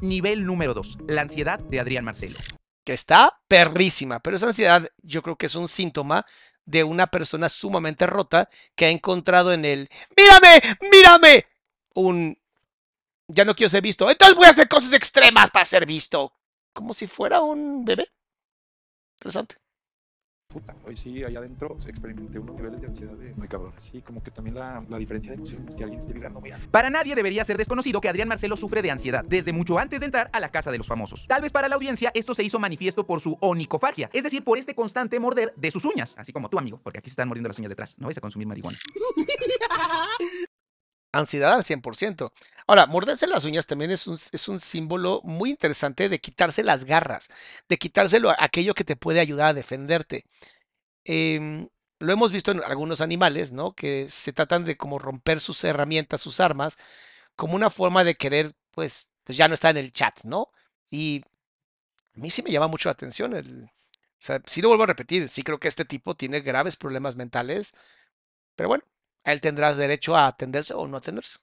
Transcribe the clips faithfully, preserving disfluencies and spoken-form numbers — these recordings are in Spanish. Nivel número dos, la ansiedad de Adrián Marcelo. Que está perrísima, pero esa ansiedad yo creo que es un síntoma de una persona sumamente rota que ha encontrado en el ¡mírame! ¡Mírame! Un... ya no quiero ser visto, entonces voy a hacer cosas extremas para ser visto. Como si fuera un bebé. Interesante. Puta, hoy sí, allá adentro se experimenté unos niveles de ansiedad de... muy cabrón. Sí, como que también la, la diferencia de emociones que alguien esté vibrando muy alto. Para nadie debería ser desconocido que Adrián Marcelo sufre de ansiedad desde mucho antes de entrar a la Casa de los Famosos. Tal vez para la audiencia esto se hizo manifiesto por su onicofagia, es decir, por este constante morder de sus uñas, así como tu amigo, porque aquí se están mordiendo las uñas detrás. No vais a consumir marihuana. Ansiedad al cien por ciento. Ahora, morderse las uñas también es un, es un símbolo muy interesante de quitarse las garras, de quitárselo a aquello que te puede ayudar a defenderte. Eh, lo hemos visto en algunos animales, ¿no? Que se tratan de como romper sus herramientas, sus armas, como una forma de querer, pues, pues ya no está en el chat, ¿no? Y a mí sí me llama mucho la atención. El, o sea, sí lo vuelvo a repetir, sí creo que este tipo tiene graves problemas mentales, pero bueno. Él tendrá derecho a atenderse o no atenderse.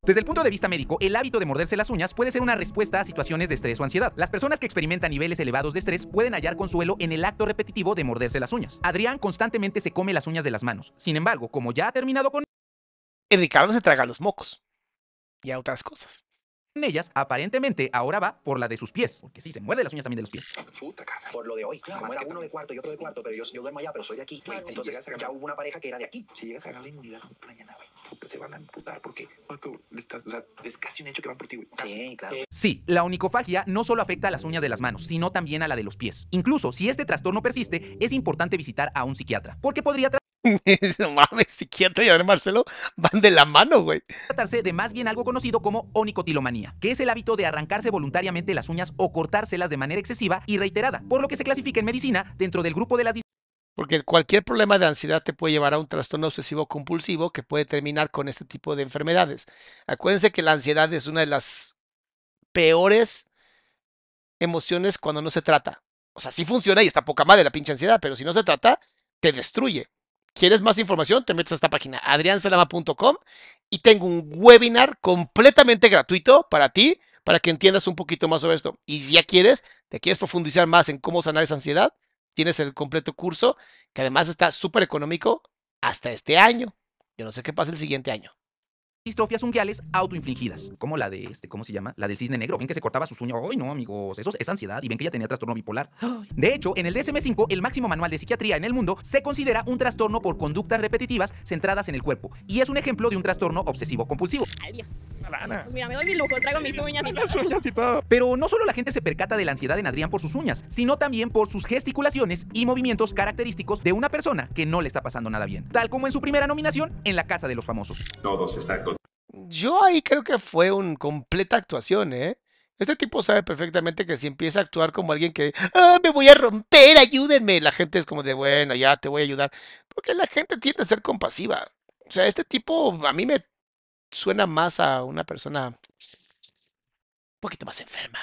Desde el punto de vista médico, el hábito de morderse las uñas puede ser una respuesta a situaciones de estrés o ansiedad. Las personas que experimentan niveles elevados de estrés pueden hallar consuelo en el acto repetitivo de morderse las uñas. Adrián constantemente se come las uñas de las manos. Sin embargo, como ya ha terminado con... y Ricardo se traga los mocos. Y a otras cosas. En ellas, aparentemente, ahora va por la de sus pies. Porque sí, se muerde las uñas también de los pies. Puta, cara. Por lo de hoy. Claro, claro, era uno de cuarto y otro de cuarto, pero yo, yo duermo allá, pero soy de aquí. Bueno, entonces si ya, ya hubo una pareja que era de aquí. Si llegas a ganar la inmunidad, mañana, güey. Puta, se van a amputar porque tú le estás, o sea, es casi un hecho que van por ti, güey. Sí, claro. Sí, la onicofagia no solo afecta a las uñas de las manos, sino también a la de los pies. Incluso, si este trastorno persiste, es importante visitar a un psiquiatra. Porque podría... no mames, psiquiatra y Adrián Marcelo van de la mano, güey. Tratarse de más bien algo conocido como onicotilomanía, que es el hábito de arrancarse voluntariamente las uñas o cortárselas de manera excesiva y reiterada, por lo que se clasifica en medicina dentro del grupo de las... porque cualquier problema de ansiedad te puede llevar a un trastorno obsesivo compulsivo que puede terminar con este tipo de enfermedades. Acuérdense que la ansiedad es una de las peores emociones cuando no se trata. O sea, sí funciona y está poca madre la pinche ansiedad, pero si no se trata, te destruye. ¿Quieres más información? Te metes a esta página, adrian salama punto com, y tengo un webinar completamente gratuito para ti, para que entiendas un poquito más sobre esto. Y si ya quieres, te quieres profundizar más en cómo sanar esa ansiedad, tienes el completo curso, que además está súper económico hasta este año. Yo no sé qué pasa el siguiente año. Distrofias unguiales autoinfligidas, como la de este, ¿cómo se llama? La del cisne negro. Ven que se cortaba sus uñas. Ay, no, amigos, eso es ansiedad. Y ven que ella tenía trastorno bipolar. De hecho, en el D S M cinco, el máximo manual de psiquiatría en el mundo, se considera un trastorno por conductas repetitivas centradas en el cuerpo. Y es un ejemplo de un trastorno obsesivo-compulsivo. Pues mira, me doy mi lujo, traigo mis uñas, mi las uñas y todo. Pero no solo la gente se percata de la ansiedad en Adrián por sus uñas, sino también por sus gesticulaciones y movimientos característicos de una persona que no le está pasando nada bien. Tal como en su primera nominación en la Casa de los Famosos. Todos están... yo ahí creo que fue una completa actuación, ¿eh? Este tipo sabe perfectamente que si empieza a actuar como alguien que ¡ah, me voy a romper, ayúdenme! La gente es como de, bueno, ya te voy a ayudar. Porque la gente tiende a ser compasiva. O sea, este tipo a mí me suena más a una persona un poquito más enferma.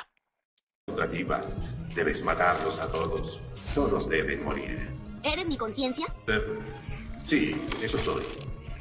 Debes matarlos a todos. Todos deben morir. ¿Eres mi conciencia? Eh, sí, eso soy.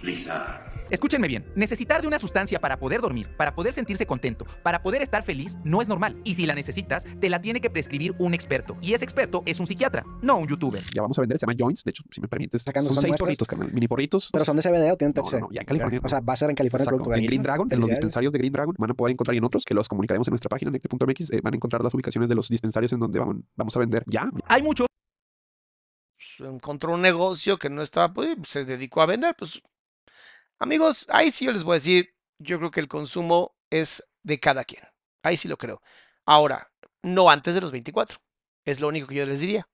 Lisa... escúchenme bien, necesitar de una sustancia para poder dormir, para poder sentirse contento, para poder estar feliz, no es normal. Y si la necesitas, te la tiene que prescribir un experto. Y ese experto es un psiquiatra, no un youtuber. Ya vamos a vender, se llama Joints, de hecho, si me permites. Son, son seis porritos, carnal, mini porritos. ¿Pero son de C B D o tienen T H C? No, no, ya en California. O sea, va a ser en California el producto de Green Dragon, en los dispensarios de Green Dragon. Van a poder encontrar, y en otros, que los comunicaremos en nuestra página, nectar punto m x, eh, van a encontrar las ubicaciones de los dispensarios en donde vamos, vamos a vender ya. Hay muchos. Encontró un negocio que no estaba, pues, se dedicó a vender, pues... amigos, ahí sí yo les voy a decir, yo creo que el consumo es de cada quien. Ahí sí lo creo. Ahora, no antes de los veinticuatro. Es lo único que yo les diría.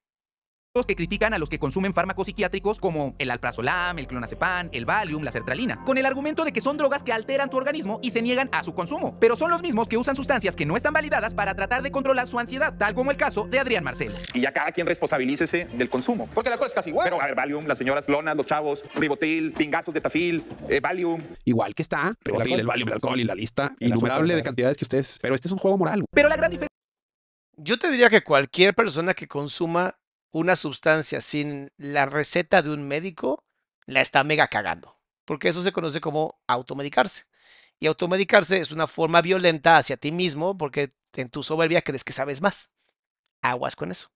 Los que critican a los que consumen fármacos psiquiátricos como el alprazolam, el clonazepam, el Valium, la sertralina, con el argumento de que son drogas que alteran tu organismo y se niegan a su consumo. Pero son los mismos que usan sustancias que no están validadas para tratar de controlar su ansiedad, tal como el caso de Adrián Marcelo. Y ya cada quien responsabilícese del consumo, porque la cosa es casi igual. Pero a ver, Valium, las señoras clonas, los chavos, Ribotril, pingazos de Tafil, eh, Valium. Igual que está Ribotril, el Valium, el alcohol y la lista innumerable de cantidades que ustedes... pero este es un juego moral. Pero la gran diferencia... yo te diría que cualquier persona que consuma una sustancia sin la receta de un médico, la está mega cagando. Porque eso se conoce como automedicarse. Y automedicarse es una forma violenta hacia ti mismo porque en tu soberbia crees que sabes más. Aguas con eso.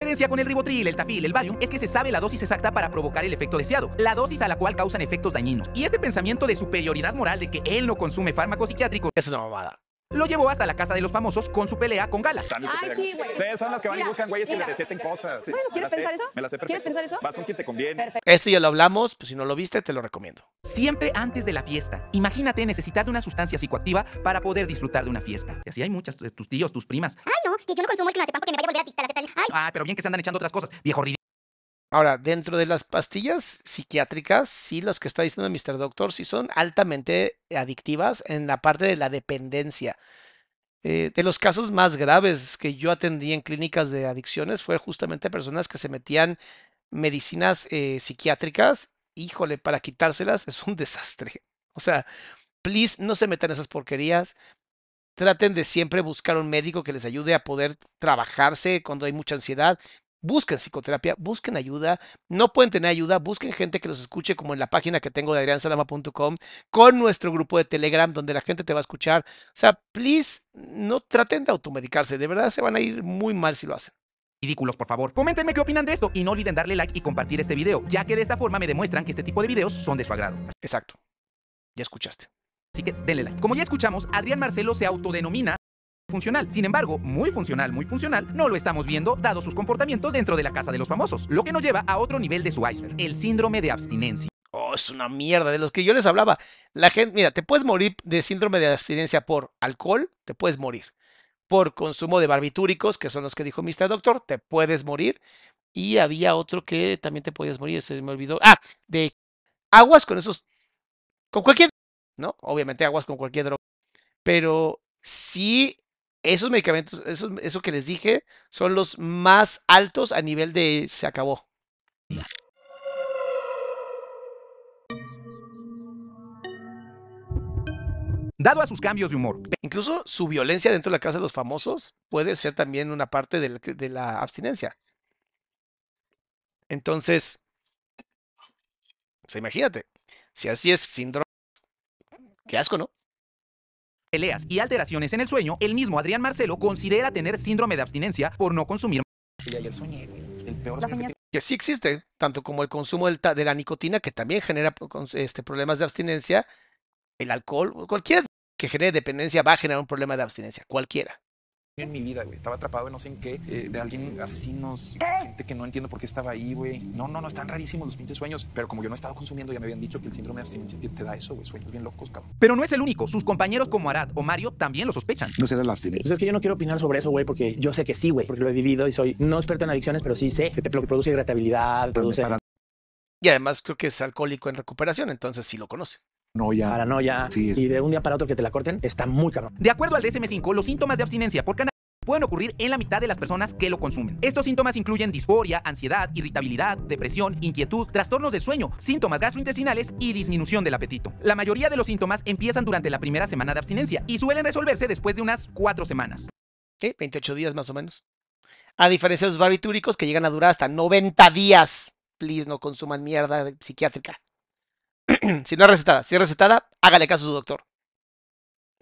La diferencia con el Ribotril, el Tafil, el Valium es que se sabe la dosis exacta para provocar el efecto deseado, la dosis a la cual causan efectos dañinos. Y este pensamiento de superioridad moral de que él no consume fármacos psiquiátricos es una mamada. Lo llevó hasta la casa de los famosos con su pelea con Gala. Ay, sí, güey. Ustedes son las que van mira, y buscan güeyes mira, que les receten cosas. Bueno, ¿quieres pensar eso? Me las sé perfecto. ¿Quieres pensar eso? Vas con quien te conviene. Perfecto. Este ya lo hablamos, pues si no lo viste, te lo recomiendo. Siempre antes de la fiesta. Imagínate necesitar de una sustancia psicoactiva para poder disfrutar de una fiesta. Y así hay muchas, tus tíos, tus primas. Ay, no, que yo no consumo el clonazepam porque me vaya a volver adicta a la sertralina. Ay. Ah, pero bien que se andan echando otras cosas, viejo ridículo. Ahora, dentro de las pastillas psiquiátricas, sí, los que está diciendo mister Doctor, sí son altamente adictivas en la parte de la dependencia. Eh, de los casos más graves que yo atendí en clínicas de adicciones fue justamente personas que se metían medicinas eh, psiquiátricas. Híjole, para quitárselas es un desastre. O sea, please, no se metan esas porquerías. Traten de siempre buscar un médico que les ayude a poder trabajarse cuando hay mucha ansiedad. Busquen psicoterapia, busquen ayuda, no pueden tener ayuda, busquen gente que los escuche como en la página que tengo de adrian salama punto com, con nuestro grupo de Telegram donde la gente te va a escuchar. O sea, please, no traten de automedicarse, de verdad se van a ir muy mal si lo hacen. Ridículos, por favor. Coméntenme qué opinan de esto y no olviden darle like y compartir este video, ya que de esta forma me demuestran que este tipo de videos son de su agrado. Exacto, ya escuchaste. Así que denle like. Como ya escuchamos, Adrián Marcelo se autodenomina funcional. Sin embargo, muy funcional, muy funcional, no lo estamos viendo dado sus comportamientos dentro de la casa de los famosos, lo que nos lleva a otro nivel de su iceberg, el síndrome de abstinencia. Oh, es una mierda, de los que yo les hablaba. La gente, mira, te puedes morir de síndrome de abstinencia por alcohol, te puedes morir. Por consumo de barbitúricos, que son los que dijo mister Doctor, te puedes morir. Y había otro que también te podías morir, se me olvidó. Ah, de aguas con esos, con cualquier, ¿no? Obviamente aguas con cualquier droga. Pero sí... Esos medicamentos, eso, eso que les dije, son los más altos a nivel de se acabó. Dado a sus cambios de humor. Incluso su violencia dentro de la casa de los famosos puede ser también una parte de la, de la abstinencia. Entonces, o sea, imagínate, si así es síndrome, qué asco, ¿no? Peleas y alteraciones en el sueño, el mismo Adrián Marcelo considera tener síndrome de abstinencia por no consumir. Ya le soñé, el peor sueño que sí existe, tanto como el consumo del de la nicotina, que también genera este, problemas de abstinencia, el alcohol, cualquier que genere dependencia va a generar un problema de abstinencia, cualquiera. En mi vida, güey, estaba atrapado en no sé en qué, eh, de alguien, asesinos, ¿qué? Gente que no entiendo por qué estaba ahí, güey. No, no, no, están rarísimos los pinches sueños, pero como yo no estaba consumiendo, ya me habían dicho que el síndrome de abstinencia te da eso, güey, sueños bien locos, cabrón. Pero no es el único, sus compañeros como Arad o Mario también lo sospechan. No será la abstinencia. Pues es que yo no quiero opinar sobre eso, güey, porque yo sé que sí, güey, porque lo he vivido y soy no experto en adicciones, pero sí sé que te produce irritabilidad, produce... Y además creo que es alcohólico en recuperación, entonces sí lo conoce. Paranoia. Paranoia. Sí, y de un día para otro que te la corten, está muy cabrón. De acuerdo al D S M cinco, los síntomas de abstinencia por cannabis pueden ocurrir en la mitad de las personas que lo consumen. Estos síntomas incluyen disforia, ansiedad, irritabilidad, depresión, inquietud, trastornos del sueño, síntomas gastrointestinales y disminución del apetito. La mayoría de los síntomas empiezan durante la primera semana de abstinencia y suelen resolverse después de unas cuatro semanas. Sí, veintiocho días más o menos. A diferencia de los barbitúricos que llegan a durar hasta noventa días. Please, no consuman mierda psiquiátrica. Si no es recetada, si es recetada, hágale caso a su doctor.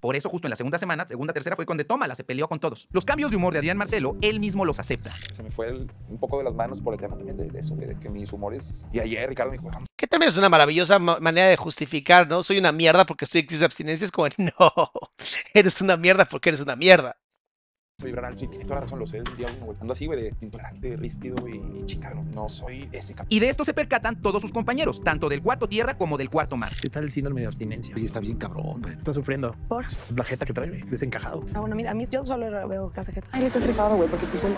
Por eso justo en la segunda semana, segunda, tercera, fue cuando tómala, se peleó con todos. Los cambios de humor de Adrián Marcelo, él mismo los acepta. Se me fue el, un poco de las manos por el tema también de, de eso, de que mis humores... Y ayer Ricardo me dijo... Que también es una maravillosa ma manera de justificar, ¿no? Soy una mierda porque estoy en crisis de abstinencia. Es como, no, eres una mierda porque eres una mierda. Soy Bran, sí, tiene toda la razón, lo sé, es un día volviendo así, güey, de intolerante, ríspido y, y chingado. No soy ese cabrón. Y de esto se percatan todos sus compañeros, tanto del cuarto tierra como del cuarto mar. ¿Qué tal el síndrome de abstinencia? Oye, está bien cabrón, güey. Está sufriendo. ¿Por? La jeta que trae, desencajado. Ah, bueno, mira, a mí yo solo veo casa jeta. Ay, está estresado, güey, porque tú solo...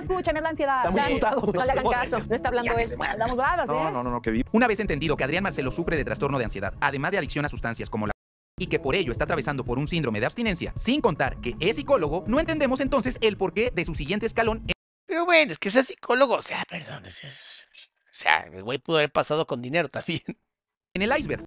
Escuchan, es la ansiedad. Está muy putado. No le hagan caso, no está hablando él. Andamos bravas, ¿eh? No, no, no, que vi. Una vez entendido que Adrián Marcelo sufre de trastorno de ansiedad, además de adicción a sustancias como la... y que por ello está atravesando por un síndrome de abstinencia, sin contar que es psicólogo, no entendemos entonces el porqué de su siguiente escalón. En... Pero bueno, es que sea psicólogo, o sea, perdón, o sea, el güey pudo haber pasado con dinero también. En el iceberg.